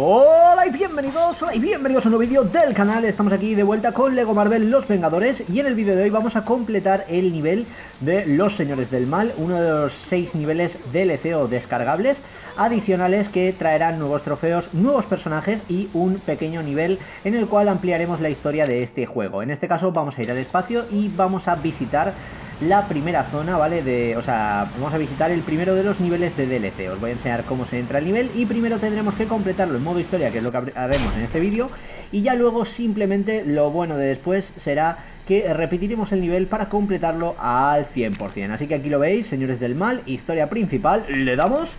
Hola y bienvenidos a un nuevo vídeo del canal. Estamos aquí de vuelta con LEGO Marvel Los Vengadores y en el vídeo de hoy vamos a completar el nivel de Los Señores del Mal, uno de los 6 niveles DLC o descargables adicionales que traerán nuevos trofeos, nuevos personajes y un pequeño nivel en el cual ampliaremos la historia de este juego. En este caso vamos a ir al espacio y vamos a visitar la primera zona, ¿vale? Vamos a visitar el primero de los niveles de DLC. Os voy a enseñar cómo se entra el nivel y primero tendremos que completarlo en modo historia, que es lo que haremos en este vídeo. Y ya luego simplemente lo bueno de después será que repetiremos el nivel para completarlo al 100%. Así que aquí lo veis, Señores del Mal, historia principal, le damos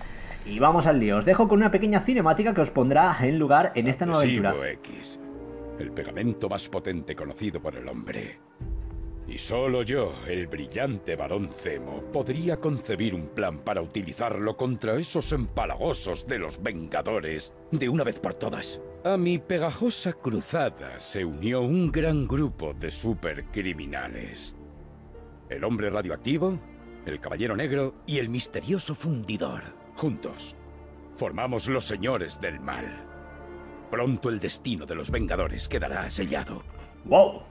y vamos al lío. Os dejo con una pequeña cinemática que os pondrá en lugar en esta nueva aventura. Adhesivo X, el pegamento más potente conocido por el hombre. Y solo yo, el brillante Barón Zemo, podría concebir un plan para utilizarlo contra esos empalagosos de los Vengadores de una vez por todas. A mi pegajosa cruzada se unió un gran grupo de supercriminales. El hombre radioactivo, el caballero negro y el misterioso fundidor. Juntos, formamos los Señores del Mal. Pronto el destino de los Vengadores quedará sellado. ¡Wow!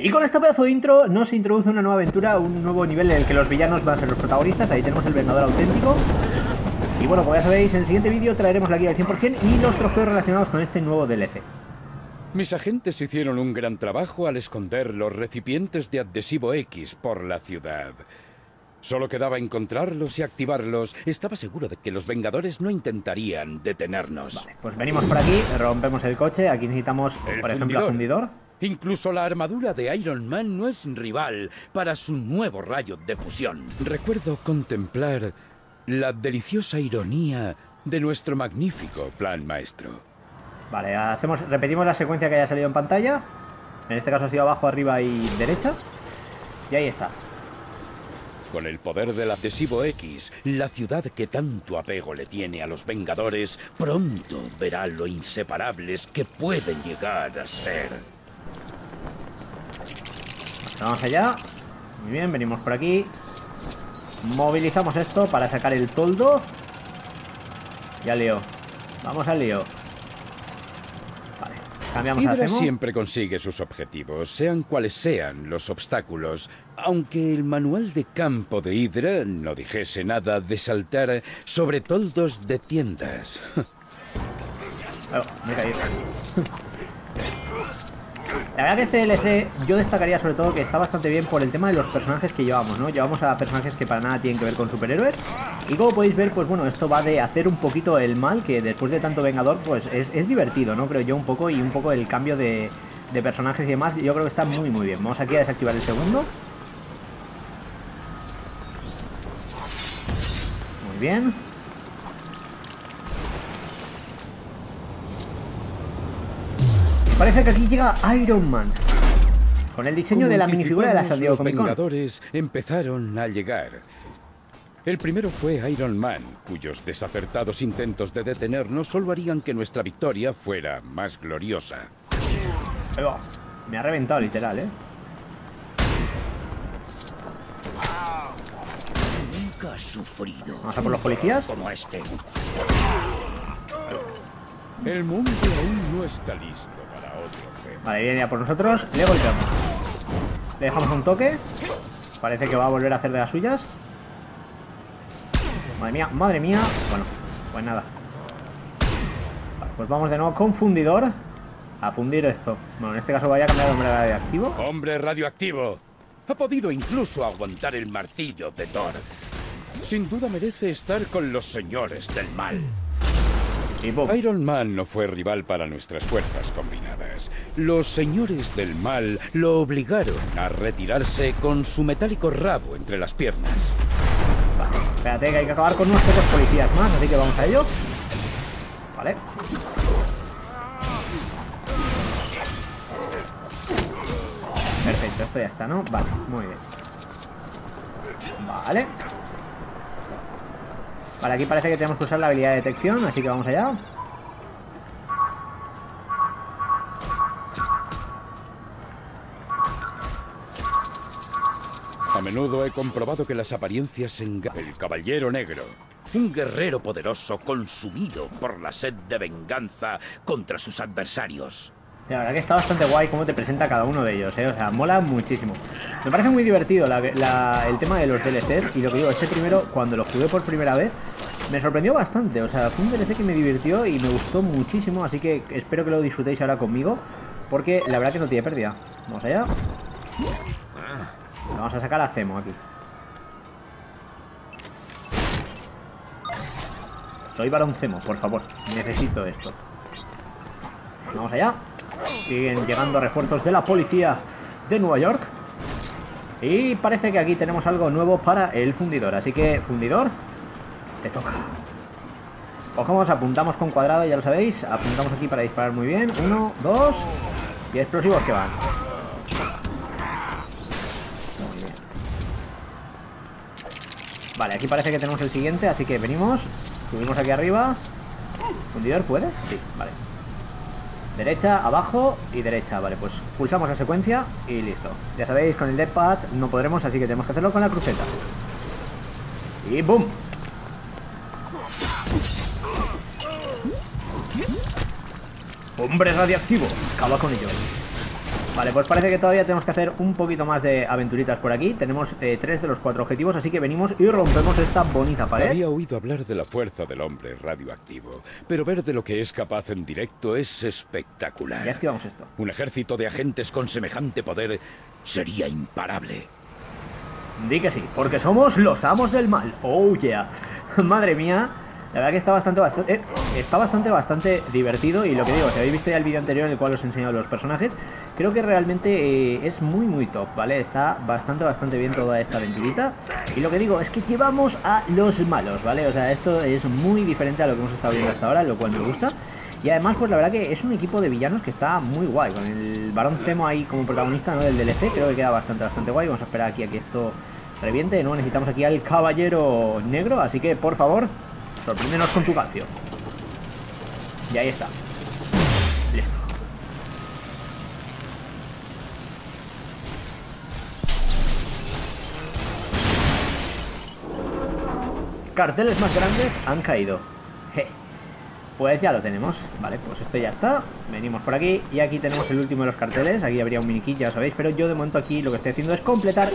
Y con este pedazo de intro nos introduce una nueva aventura, un nuevo nivel en el que los villanos van a ser los protagonistas. Ahí tenemos el Vengador auténtico. Y bueno, como ya sabéis, en el siguiente vídeo traeremos la guía al 100% y los trofeos relacionados con este nuevo DLC. Mis agentes hicieron un gran trabajo al esconder los recipientes de adhesivo X por la ciudad. Solo quedaba encontrarlos y activarlos. Estaba seguro de que los Vengadores no intentarían detenernos. Vale, pues venimos por aquí, rompemos el coche. Aquí necesitamos, por ejemplo, el fundidor. Incluso la armadura de Iron Man no es rival para su nuevo rayo de fusión. Recuerdo contemplar la deliciosa ironía de nuestro magnífico plan maestro. Vale, repetimos la secuencia que haya salido en pantalla. En este caso ha sido abajo, arriba y derecha. Y ahí está. Con el poder del adhesivo X, la ciudad que tanto apego le tiene a los Vengadores pronto verá lo inseparables que pueden llegar a ser. Vamos allá. Muy bien, venimos por aquí. Movilizamos esto para sacar el toldo. Ya lío. Vamos al lío. Vale, cambiamos a Hidra siempre consigue sus objetivos, sean cuales sean los obstáculos. Aunque el manual de campo de Hidra no dijese nada de saltar sobre toldos de tiendas. Oh, mira ahí. La verdad que este DLC yo destacaría sobre todo que está bastante bien por el tema de los personajes que llevamos, ¿no? Llevamos a personajes que para nada tienen que ver con superhéroes. Y como podéis ver, pues bueno, esto va de hacer un poquito el mal, que después de tanto Vengador, pues es divertido, ¿no? Creo yo un poco, y un poco el cambio de personajes y demás, yo creo que está muy muy bien. Vamos aquí a desactivar el segundo. Muy bien. Parece que aquí llega Iron Man. Con el diseño de la minifigura de la San Diego Comic Con. Los Vengadores empezaron a llegar. El primero fue Iron Man, cuyos desacertados intentos de detenernos solo harían que nuestra victoria fuera más gloriosa. Pero, me ha reventado literal, ¿eh? Nunca has sufrido. Vamos a por los policías. Como este. El mundo aún no está listo. Vale, viene ya por nosotros. Le golpeamos. Le dejamos un toque. Parece que va a volver a hacer de las suyas. Madre mía, madre mía. Bueno, pues nada. Vale, pues vamos de nuevo con fundidor. A fundir esto. Bueno, en este caso vaya a cambiar de hombre radioactivo. Hombre radioactivo. Ha podido incluso aguantar el martillo de Thor. Sin duda merece estar con los Señores del Mal. Iron Man no fue rival para nuestras fuerzas combinadas. Los Señores del Mal lo obligaron a retirarse con su metálico rabo entre las piernas. Vale, espérate, que hay que acabar con unos pocos policías más, así que vamos a ello. Vale. Perfecto, esto ya está, ¿no? Vale, muy bien. Vale. Vale, aquí parece que tenemos que usar la habilidad de detección, así que vamos allá. A menudo he comprobado que las apariencias engañan. El caballero negro, Un guerrero poderoso consumido por la sed de venganza contra sus adversarios. La verdad que está bastante guay cómo te presenta cada uno de ellos, ¿eh? O sea, mola muchísimo. Me parece muy divertido el tema de los DLCs. Y lo que digo, este primero, cuando lo jugué por primera vez, me sorprendió bastante. O sea, fue un DLC que me divirtió y me gustó muchísimo. Así que espero que lo disfrutéis ahora conmigo, porque la verdad que no tiene pérdida. Vamos allá. Vamos a sacar a Zemo aquí. Soy Barón Zemo, por favor. Necesito esto. Vamos allá. Siguen llegando refuerzos de la policía de Nueva York. Y parece que aquí tenemos algo nuevo para el fundidor. Así que, fundidor, te toca. Cogemos, apuntamos con cuadrado, ya lo sabéis. Apuntamos aquí para disparar muy bien. 1, 2. Y explosivos que van. Muy bien. Vale, aquí parece que tenemos el siguiente. Así que venimos. Subimos aquí arriba. ¿Fundidor puede? Sí, vale. Derecha, abajo y derecha. Vale, pues pulsamos la secuencia y listo. Ya sabéis, con el D-pad no podremos, así que tenemos que hacerlo con la cruceta. Y ¡boom! ¡Hombre radioactivo! Acaba con ello. Vale, pues parece que todavía tenemos que hacer un poquito más de aventuritas por aquí. Tenemos 3 de los 4 objetivos, así que venimos y rompemos esta bonita pared. Había oído hablar de la fuerza del hombre radioactivo, pero ver de lo que es capaz en directo es espectacular. Ya activamos esto. Un ejército de agentes con semejante poder sería imparable. Di que sí, porque somos los amos del mal. Oh yeah. Madre mía. La verdad que está bastante divertido. Y lo que digo, si habéis visto ya el vídeo anterior en el cual os he enseñado los personajes, creo que realmente es muy top, ¿vale? Está bastante bien toda esta aventurita. Y lo que digo es que llevamos a los malos, ¿vale? O sea, esto es muy diferente a lo que hemos estado viendo hasta ahora, lo cual me gusta. Y además, pues la verdad que es un equipo de villanos que está muy guay, con el Barón Zemo ahí como protagonista, ¿no? Del DLC, creo que queda bastante guay. Vamos a esperar aquí a que esto reviente, ¿no? Necesitamos aquí al caballero negro, así que por favor... sorpréndenos con tu canción. Y ahí está. Listo. Carteles más grandes han caído. Je. Pues ya lo tenemos. Vale, pues esto ya está. Venimos por aquí y aquí tenemos el último de los carteles. Aquí habría un miniquit, ya lo sabéis, pero yo de momento aquí lo que estoy haciendo es completar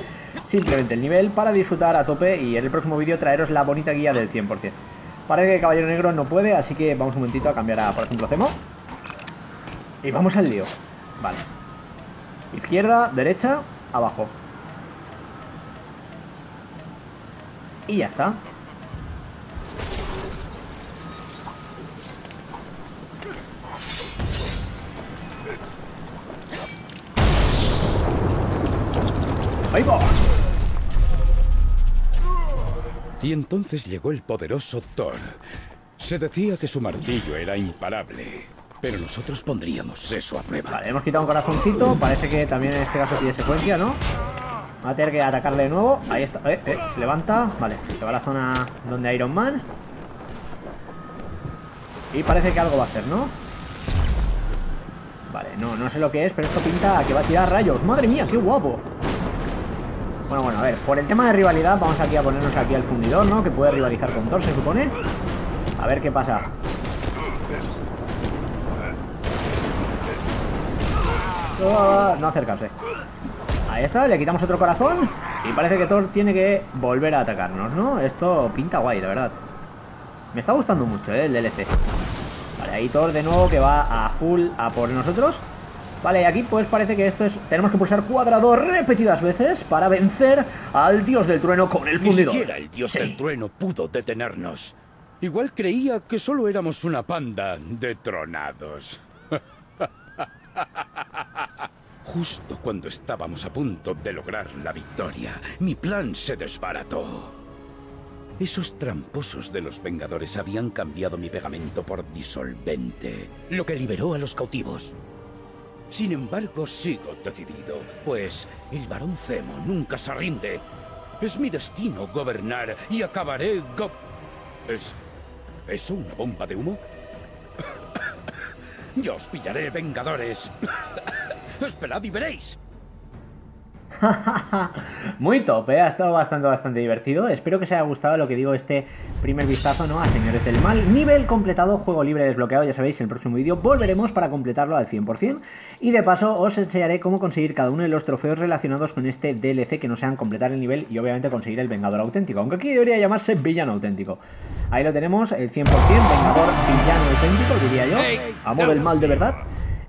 simplemente el nivel para disfrutar a tope y en el próximo vídeo traeros la bonita guía del 100%. Parece que el caballero negro no puede, así que vamos un momentito a cambiar a, por ejemplo, Zemo. Y vamos al lío. Vale. Izquierda, derecha, abajo. Y ya está. ¡Ahí va! Y entonces llegó el poderoso Thor. Se decía que su martillo era imparable, pero nosotros pondríamos eso a prueba. Vale, hemos quitado un corazoncito. Parece que también en este caso tiene secuencia, ¿no? Va a tener que atacarle de nuevo. Ahí está. Se levanta. Vale, se va a la zona donde hay Iron Man. Y parece que algo va a hacer, ¿no? Vale, no sé lo que es, pero esto pinta a que va a tirar rayos. ¡Madre mía, qué guapo! Bueno, a ver, por el tema de rivalidad vamos aquí a ponernos aquí al fundidor, ¿no? Que puede rivalizar con Thor, se supone. A ver qué pasa. Oh, no acercarse. Ahí está, le quitamos otro corazón. Y parece que Thor tiene que volver a atacarnos, ¿no? Esto pinta guay, la verdad. Me está gustando mucho, el DLC. Vale, ahí Thor de nuevo que va a full a por nosotros. Vale, y aquí pues parece que esto es... tenemos que pulsar cuadrado repetidas veces para vencer al dios del trueno con el fundidor. Ni siquiera el dios del trueno pudo detenernos. Igual creía que solo éramos una panda de tronados. Justo cuando estábamos a punto de lograr la victoria, mi plan se desbarató. Esos tramposos de los Vengadores habían cambiado mi pegamento por disolvente, lo que liberó a los cautivos. Sin embargo, sigo decidido, pues el Barón Zemo nunca se rinde. Es mi destino gobernar y acabaré ¿Es eso una bomba de humo? Yo os pillaré, Vengadores. Esperad y veréis. Muy top, ¿eh? Ha estado bastante divertido. Espero que os haya gustado lo que digo, este primer vistazo, ¿no?, a Señores del Mal. Nivel completado, juego libre desbloqueado. Ya sabéis, en el próximo vídeo volveremos para completarlo al 100%. Y de paso os enseñaré cómo conseguir cada uno de los trofeos relacionados con este DLC, que no sean completar el nivel y obviamente conseguir el Vengador Auténtico, aunque aquí debería llamarse Villano Auténtico. Ahí lo tenemos, el 100% Vengador Villano Auténtico, diría yo. Amor del mal de verdad.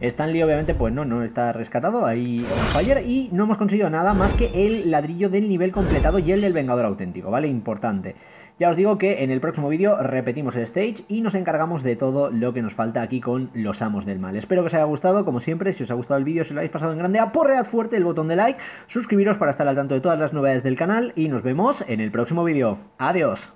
Stan Lee obviamente pues no está rescatado, ahí Fire, y no hemos conseguido nada más que el ladrillo del nivel completado y el del Vengador Auténtico, ¿vale? Importante. Ya os digo que en el próximo vídeo repetimos el stage y nos encargamos de todo lo que nos falta aquí con los Amos del Mal. Espero que os haya gustado, como siempre, si os ha gustado el vídeo, si lo habéis pasado en grande, aporread fuerte el botón de like, suscribiros para estar al tanto de todas las novedades del canal y nos vemos en el próximo vídeo. ¡Adiós!